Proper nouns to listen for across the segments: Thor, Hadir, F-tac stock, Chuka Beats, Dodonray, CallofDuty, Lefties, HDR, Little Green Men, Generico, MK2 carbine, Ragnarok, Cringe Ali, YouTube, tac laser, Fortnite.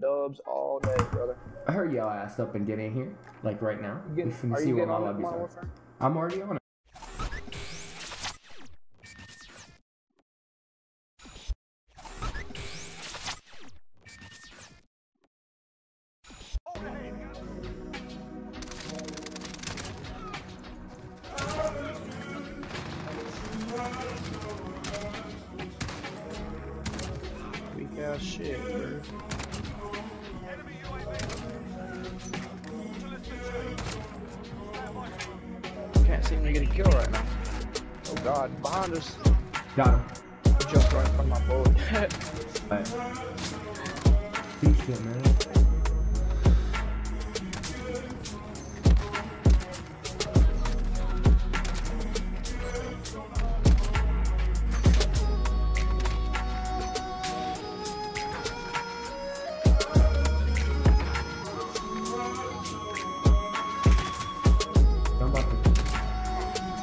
dubs all day, brother. I heard y'all ass up and get in here, like right now. We finna see what my lobbies are. I'm already on it. Shit, bro. Can't seem to get a kill right now. Oh god, behind us. Got him. Just right from my boat. Right. Shit, man.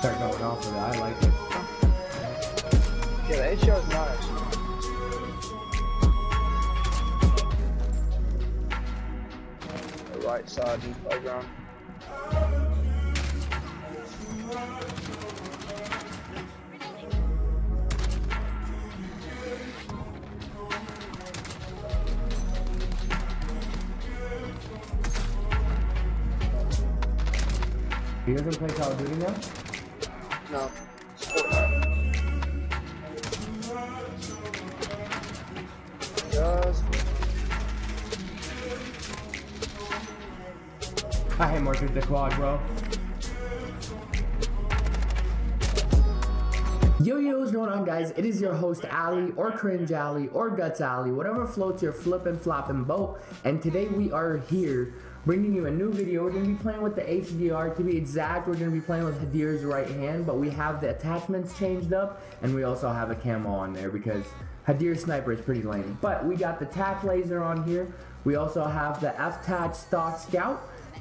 Start going off of it. I like it. Yeah, the HDR is nice. The right side of the playground. He doesn't play Call of Duty now? No, it's Fortnite. I hate marching with the quad, bro. Yo, what's going on, guys? It is your host, Ali, or Cringe Ali, or Guts Ali, whatever floats your flip and flop and boat. And today we are here bringing you a new video. We're going to be playing with the HDR. To be exact, we're going to be playing with Hadir's right hand, but we have the attachments changed up, and we also have a camo on there because Hadir's sniper is pretty lame. But we got the Tac Laser on here. We also have the F-tac stock,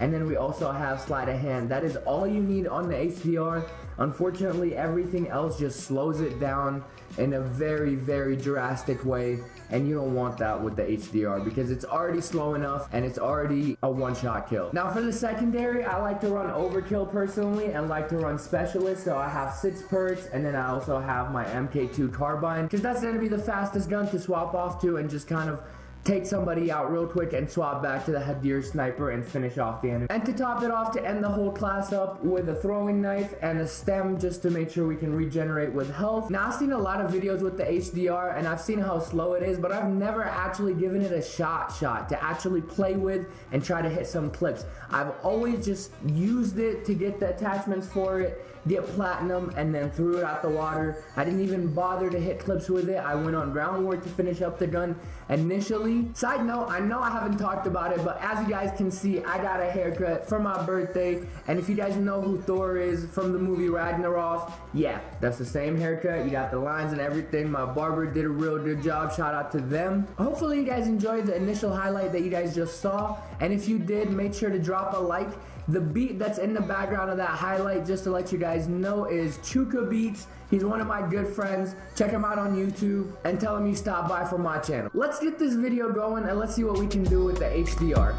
and then we also have sleight of hand. That is all you need on the HDR. Unfortunately, everything else just slows it down in a very, very drastic way, and you don't want that with the HDR because it's already slow enough and it's already a one-shot kill. Now for the secondary, I like to run overkill personally and like to run specialist, so I have 6 perks, and then I also have my MK2 carbine because that's going to be the fastest gun to swap off to and just kind of take somebody out real quick and swap back to the Hadir sniper and finish off the enemy. And to top it off, to end the whole class up with a throwing knife and a stem just to make sure we can regenerate with health. Now I've seen a lot of videos with the HDR and I've seen how slow it is, but I've never actually given it a shot to actually play with and try to hit some clips. I've always just used it to get the attachments for it, get platinum, and then threw it out the water. I didn't even bother to hit clips with it. I went on ground war to finish up the gun initially. Side note, I know I haven't talked about it, but as you guys can see, I got a haircut for my birthday. And if you guys know who Thor is from the movie Ragnarok, yeah, that's the same haircut. You got the lines and everything. My barber did a real good job. Shout out to them. Hopefully you guys enjoyed the initial highlight that you guys just saw. And if you did, make sure to drop a like. The beat that's in the background of that highlight, just to let you guys know, is Chuka Beats. He's one of my good friends. Check him out on YouTube and tell him you stopped by from my channel. Let's get this video going and let's see what we can do with the HDR.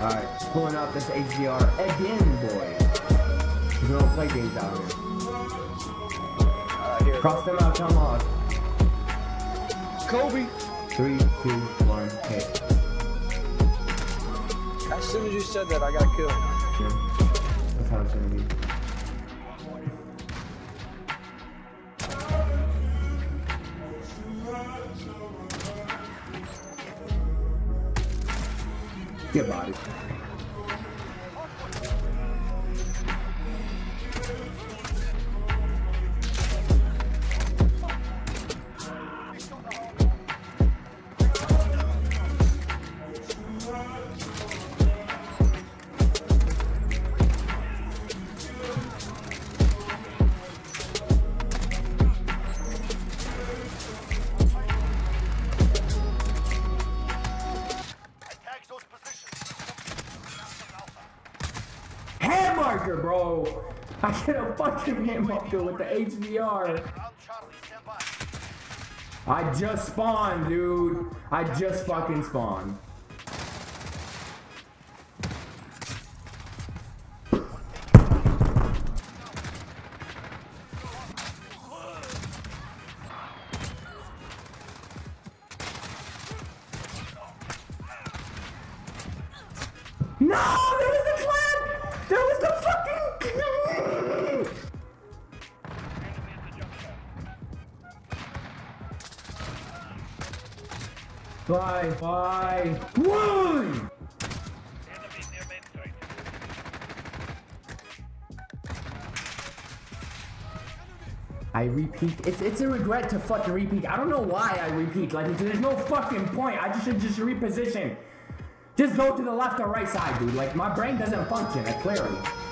Alright, pulling out this HDR again, boy. Because we don't play games out here. Cross them out, come on. Kobe. 3, 2, 1, hit. As soon as you said that, I got killed. Yeah. That's how it's gonna be. Get body. Bro, I get a fucking hand marker with the HDR. I just spawned, dude. I just fucking spawned. No! There was the clap! There was the fucking... Bye, bye. One! I repeat. It's a regret to fucking repeat. I don't know why I repeat. Like, there's no fucking point. I should just reposition. Just go to the left or right side, dude. Like, my brain doesn't function, clearly.